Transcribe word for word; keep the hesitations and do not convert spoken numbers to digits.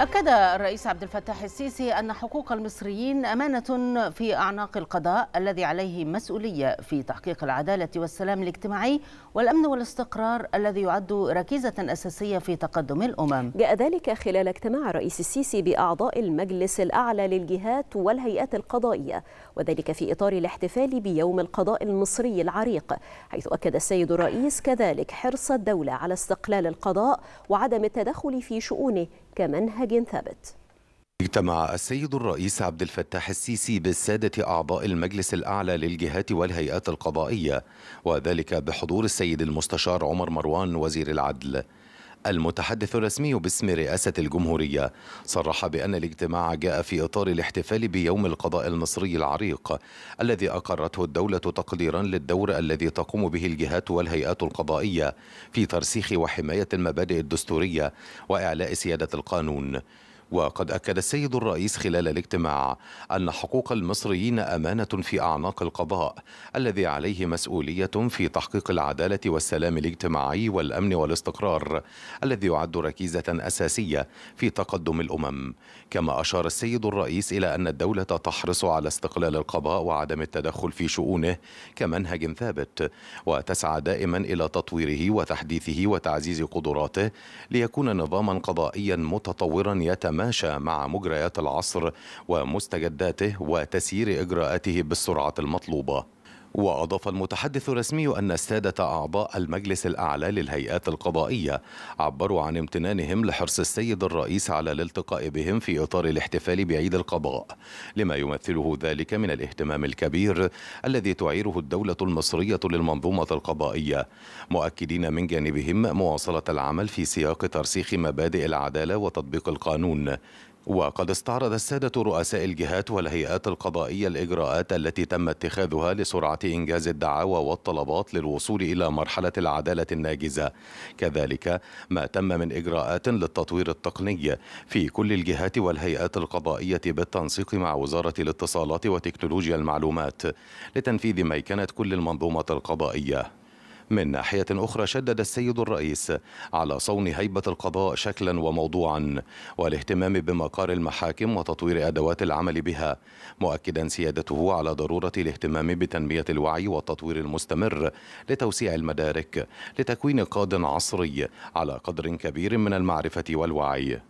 أكد الرئيس عبد الفتاح السيسي أن حقوق المصريين أمانة في أعناق القضاء الذي عليه مسؤولية في تحقيق العدالة والسلام الاجتماعي والأمن والاستقرار الذي يعد ركيزة أساسية في تقدم الأمم. جاء ذلك خلال اجتماع الرئيس السيسي بأعضاء المجلس الأعلى للجهات والهيئات القضائية، وذلك في إطار الاحتفال بيوم القضاء المصري العريق، حيث أكد السيد الرئيس كذلك حرص الدولة على استقلال القضاء وعدم التدخل في شؤونه كمنهج ثابت. اجتمع السيد الرئيس عبد الفتاح السيسي بالسادة أعضاء المجلس الأعلى للجهات والهيئات القضائية، وذلك بحضور السيد المستشار عمر مروان وزير العدل. المتحدث الرسمي باسم رئاسة الجمهورية صرح بأن الاجتماع جاء في إطار الاحتفال بيوم القضاء المصري العريق الذي أقرته الدولة تقديرا للدور الذي تقوم به الجهات والهيئات القضائية في ترسيخ وحماية المبادئ الدستورية وإعلاء سيادة القانون. وقد أكد السيد الرئيس خلال الاجتماع أن حقوق المصريين أمانة في أعناق القضاء الذي عليه مسؤولية في تحقيق العدالة والسلام الاجتماعي والأمن والاستقرار الذي يعد ركيزة أساسية في تقدم الأمم. كما أشار السيد الرئيس إلى أن الدولة تحرص على استقلال القضاء وعدم التدخل في شؤونه كمنهج ثابت، وتسعى دائما إلى تطويره وتحديثه وتعزيز قدراته ليكون نظاما قضائيا متطورا يتماشى ماشى مع مجريات العصر ومستجداته وتسيير إجراءاته بالسرعة المطلوبة. وأضاف المتحدث الرسمي أن السادة أعضاء المجلس الأعلى للهيئات القضائية عبروا عن امتنانهم لحرص السيد الرئيس على الالتقاء بهم في إطار الاحتفال بعيد القضاء، لما يمثله ذلك من الاهتمام الكبير الذي تعيره الدولة المصرية للمنظومة القضائية، مؤكدين من جانبهم مواصلة العمل في سياق ترسيخ مبادئ العدالة وتطبيق القانون. وقد استعرض السادة رؤساء الجهات والهيئات القضائية الإجراءات التي تم اتخاذها لسرعة إنجاز الدعاوى والطلبات للوصول إلى مرحلة العدالة الناجزة، كذلك ما تم من إجراءات للتطوير التقني في كل الجهات والهيئات القضائية بالتنسيق مع وزارة الاتصالات وتكنولوجيا المعلومات لتنفيذ ميكنة كل المنظومة القضائية. من ناحية أخرى، شدد السيد الرئيس على صون هيبة القضاء شكلا وموضوعا والاهتمام بمقار المحاكم وتطوير أدوات العمل بها، مؤكدا سيادته على ضرورة الاهتمام بتنمية الوعي والتطوير المستمر لتوسيع المدارك لتكوين قاضٍ عصري على قدر كبير من المعرفة والوعي.